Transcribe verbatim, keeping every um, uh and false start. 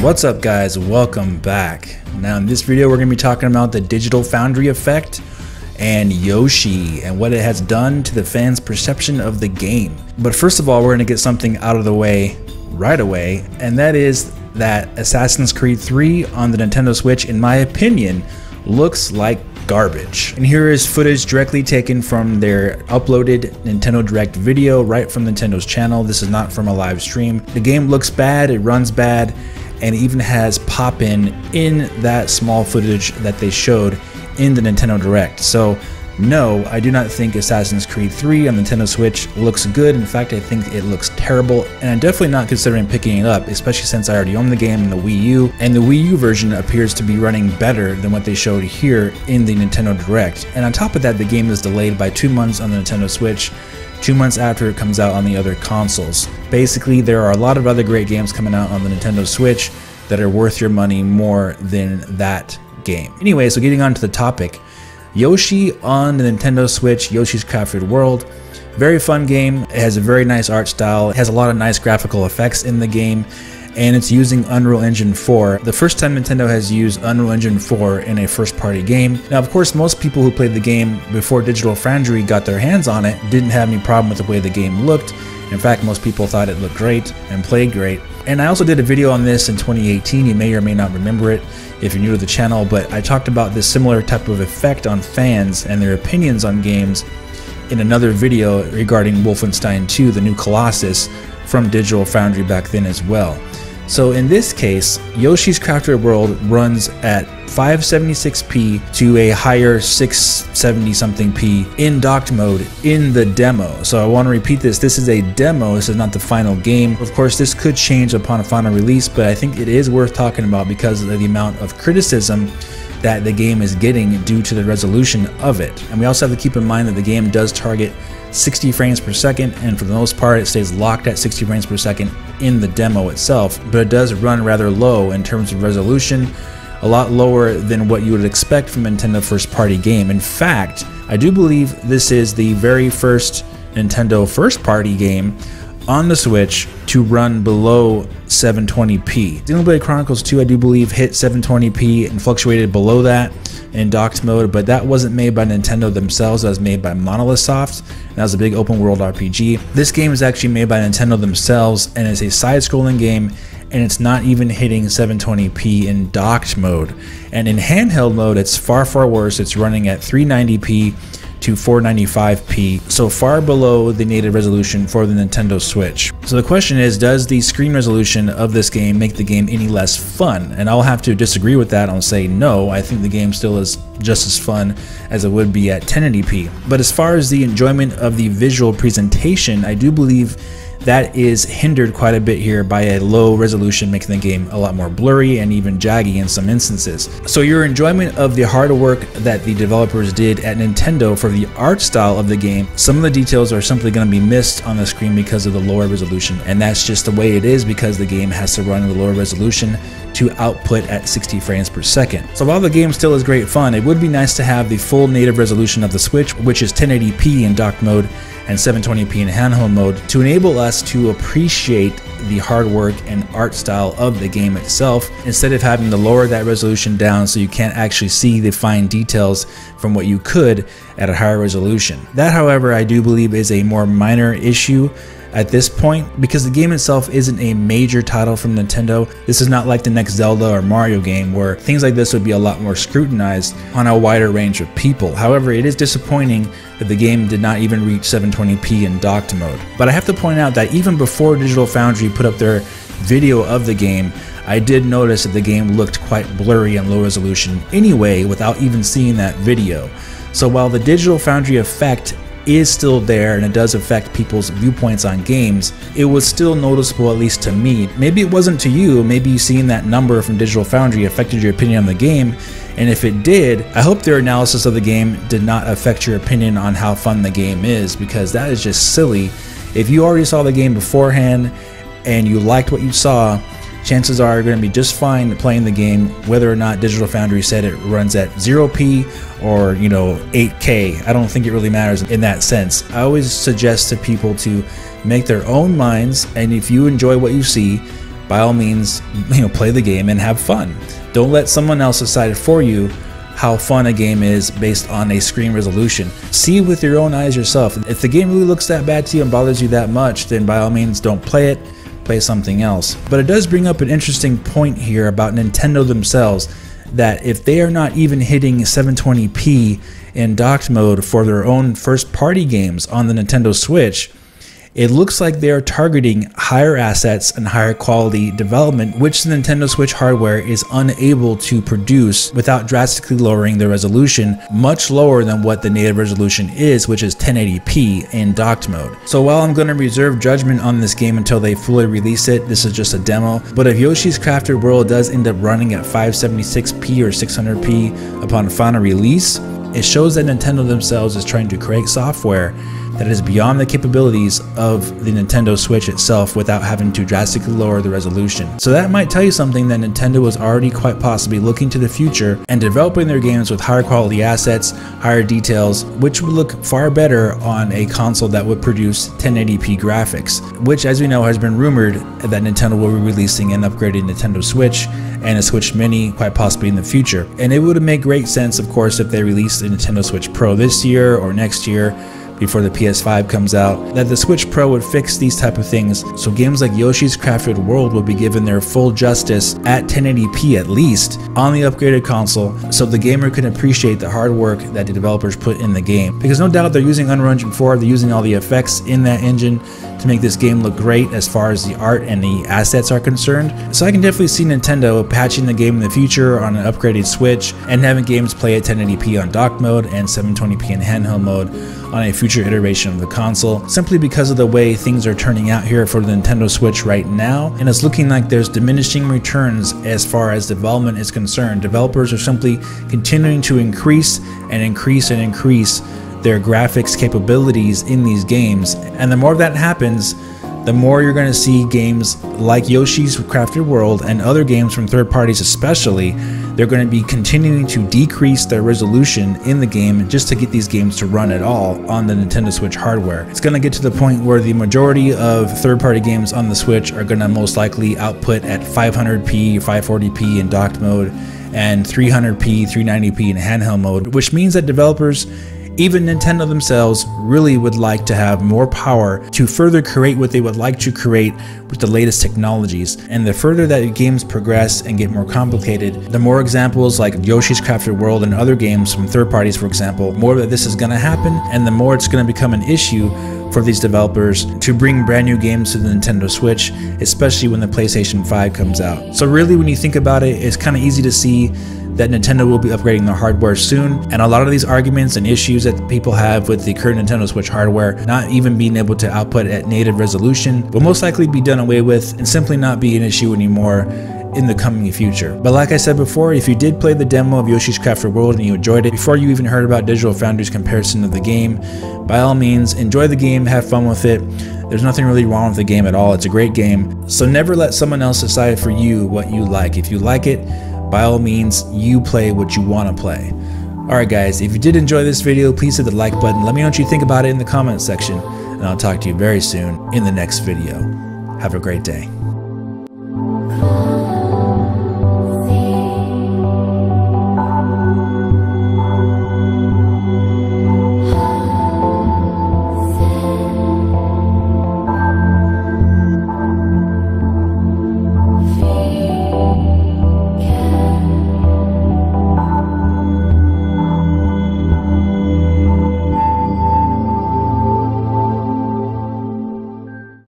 What's up, guys? Welcome back. Now in this video we're going to be talking about the Digital Foundry effect and Yoshi and what it has done to the fans' perception of the game. But first of all, we're going to get something out of the way right away, and that is that Assassin's Creed three on the Nintendo Switch, in my opinion, looks like garbage. And here is footage directly taken from their uploaded Nintendo Direct video right from Nintendo's channel. This is not from a live stream. The game looks bad, it runs bad, and even has pop-in in that small footage that they showed in the Nintendo Direct. So no, I do not think Assassin's Creed three on Nintendo Switch looks good. In fact, I think it looks terrible, and I'm definitely not considering picking it up, especially since I already own the game in the Wii U, and the Wii U version appears to be running better than what they showed here in the Nintendo Direct. And on top of that, the game is delayed by two months on the Nintendo Switch, two months after it comes out on the other consoles. Basically, there are a lot of other great games coming out on the Nintendo Switch that are worth your money more than that game. Anyway, so getting on to the topic, Yoshi on the Nintendo Switch, Yoshi's Crafted World, very fun game. It has a very nice art style, it has a lot of nice graphical effects in the game, and it's using Unreal Engine four. The first time Nintendo has used Unreal Engine four in a first party game. Now, of course, most people who played the game before Digital Foundry got their hands on it didn't have any problem with the way the game looked. In fact, most people thought it looked great and played great. And I also did a video on this in twenty eighteen. You may or may not remember it if you're new to the channel, but I talked about this similar type of effect on fans and their opinions on games in another video regarding Wolfenstein two: The New Colossus from Digital Foundry back then as well. So in this case, Yoshi's Crafted World runs at five seventy-six p to a higher six seventy something p in docked mode in the demo. So I want to repeat this, this is a demo, this is not the final game. Of course, this could change upon a final release, but I think it is worth talking about because of the amount of criticism that the game is getting due to the resolution of it. And we also have to keep in mind that the game does target sixty frames per second, and for the most part it stays locked at sixty frames per second in the demo itself, but it does run rather low in terms of resolution, a lot lower than what you would expect from a Nintendo first party game. In fact, I do believe this is the very first Nintendo first party game on the Switch to run below seven twenty p. Xenoblade Chronicles two, I do believe, hit seven twenty p and fluctuated below that in docked mode, but that wasn't made by Nintendo themselves, that was made by Monolith Soft, and that was a big open world R P G. This game is actually made by Nintendo themselves, and it's a side-scrolling game, and it's not even hitting seven twenty p in docked mode. And in handheld mode, it's far, far worse. It's running at three ninety p to four ninety-five p, so far below the native resolution for the Nintendo Switch. So the question is, does the screen resolution of this game make the game any less fun? And I'll have to disagree with that. I'll say no, I think the game still is just as fun as it would be at ten eighty p. But as far as the enjoyment of the visual presentation, I do believe that is hindered quite a bit here by a low resolution, making the game a lot more blurry and even jaggy in some instances. So your enjoyment of the hard work that the developers did at Nintendo for the art style of the game, some of the details are simply going to be missed on the screen because of the lower resolution, and that's just the way it is because the game has to run at a lower resolution to output at sixty frames per second. So while the game still is great fun, it would be nice to have the full native resolution of the Switch, which is ten eighty p in docked mode and seven twenty p in handheld mode, to enable us to appreciate the hard work and art style of the game itself, instead of having to lower that resolution down so you can't actually see the fine details from what you could at a higher resolution. That, however, I do believe is a more minor issue at this point, because the game itself isn't a major title from Nintendo. This is not like the next Zelda or Mario game, where things like this would be a lot more scrutinized on a wider range of people. However, it is disappointing that the game did not even reach seven twenty p in docked mode. But I have to point out that even before Digital Foundry put up their video of the game, I did notice that the game looked quite blurry and low resolution anyway, without even seeing that video. So while the Digital Foundry effect is still there and it does affect people's viewpoints on games, it was still noticeable, at least to me. Maybe it wasn't to you, maybe you seeing that number from Digital Foundry affected your opinion on the game, and if it did, I hope their analysis of the game did not affect your opinion on how fun the game is, because that is just silly. If you already saw the game beforehand and you liked what you saw, chances are you're going to be just fine playing the game, whether or not Digital Foundry said it runs at zero p or, you know, eight k. I don't think it really matters in that sense. I always suggest to people to make their own minds, and if you enjoy what you see, by all means, you know, play the game and have fun. Don't let someone else decide for you how fun a game is based on a screen resolution. See with your own eyes yourself. If the game really looks that bad to you and bothers you that much, then by all means don't play it, play something else. But it does bring up an interesting point here about Nintendo themselves, that if they are not even hitting seven twenty p in docked mode for their own first party games on the Nintendo Switch, it looks like they are targeting higher assets and higher quality development, which the Nintendo Switch hardware is unable to produce without drastically lowering the resolution, much lower than what the native resolution is, which is ten eighty p in docked mode. So while I'm going to reserve judgment on this game until they fully release it, this is just a demo, but if Yoshi's Crafted World does end up running at five seventy-six p or six hundred p upon final release, it shows that Nintendo themselves is trying to create software that is beyond the capabilities of the Nintendo Switch itself without having to drastically lower the resolution. So that might tell you something, that Nintendo was already quite possibly looking to the future and developing their games with higher quality assets, higher details, which would look far better on a console that would produce ten eighty p graphics, which, as we know, has been rumored that Nintendo will be releasing an upgraded Nintendo Switch and a Switch Mini quite possibly in the future. And it would make great sense, of course, if they released the Nintendo Switch Pro this year or next year, before the P S five comes out, that the Switch Pro would fix these type of things, so games like Yoshi's Crafted World would be given their full justice at ten eighty p at least on the upgraded console, so the gamer can appreciate the hard work that the developers put in the game. Because no doubt they're using Unreal Engine four, they're using all the effects in that engine to make this game look great as far as the art and the assets are concerned. So I can definitely see Nintendo patching the game in the future on an upgraded Switch and having games play at ten eighty p on dock mode and seven twenty p in handheld mode on a future iteration of the console, simply because of the way things are turning out here for the Nintendo Switch right now, and it's looking like there's diminishing returns as far as development is concerned. Developers are simply continuing to increase and increase and increase their graphics capabilities in these games, and the more that happens, the more you're going to see games like Yoshi's Crafted World and other games from third parties especially, they're going to be continuing to decrease their resolution in the game just to get these games to run at all on the Nintendo Switch hardware. It's going to get to the point where the majority of third-party games on the Switch are going to most likely output at five hundred p, five forty p in docked mode, and three hundred p, three ninety p in handheld mode, which means that developers, even Nintendo themselves, really would like to have more power to further create what they would like to create with the latest technologies. And the further that games progress and get more complicated, the more examples like Yoshi's Crafted World and other games from third parties, for example, more that this is going to happen, and the more it's going to become an issue for these developers to bring brand new games to the Nintendo Switch, especially when the PlayStation five comes out. So really, when you think about it, it's kind of easy to see that Nintendo will be upgrading their hardware soon, and a lot of these arguments and issues that people have with the current Nintendo Switch hardware not even being able to output at native resolution will most likely be done away with and simply not be an issue anymore in the coming future. But like I said before, if you did play the demo of Yoshi's Crafted World and you enjoyed it before you even heard about Digital Foundry's comparison of the game, by all means, enjoy the game, have fun with it. There's nothing really wrong with the game at all. It's a great game. So never let someone else decide for you what you like. If you like it, by all means, you play what you want to play. Alright guys, if you did enjoy this video, please hit the like button. Let me know what you think about it in the comments section, and I'll talk to you very soon in the next video. Have a great day.